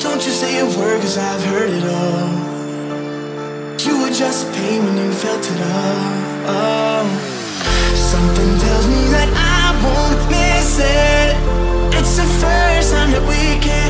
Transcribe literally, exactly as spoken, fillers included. Don't you say a word, cause I've heard it all. You were just pain when you felt it all. Oh. Something tells me that I won't miss it. It's the first time that we can